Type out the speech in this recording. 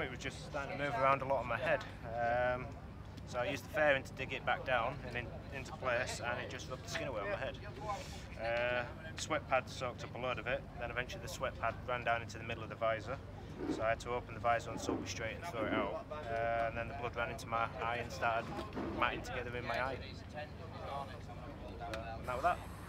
time it was just starting to move around a lot on my head. So I used the fairing to dig it back down and into place, and it just rubbed the skin away on my head. Sweat pad soaked up a load of it, then eventually the sweat pad ran down into the middle of the visor. So I had to open the visor and soap it straight and throw it out. And then the blood ran into my eye and started matting together in my eye. And that was that.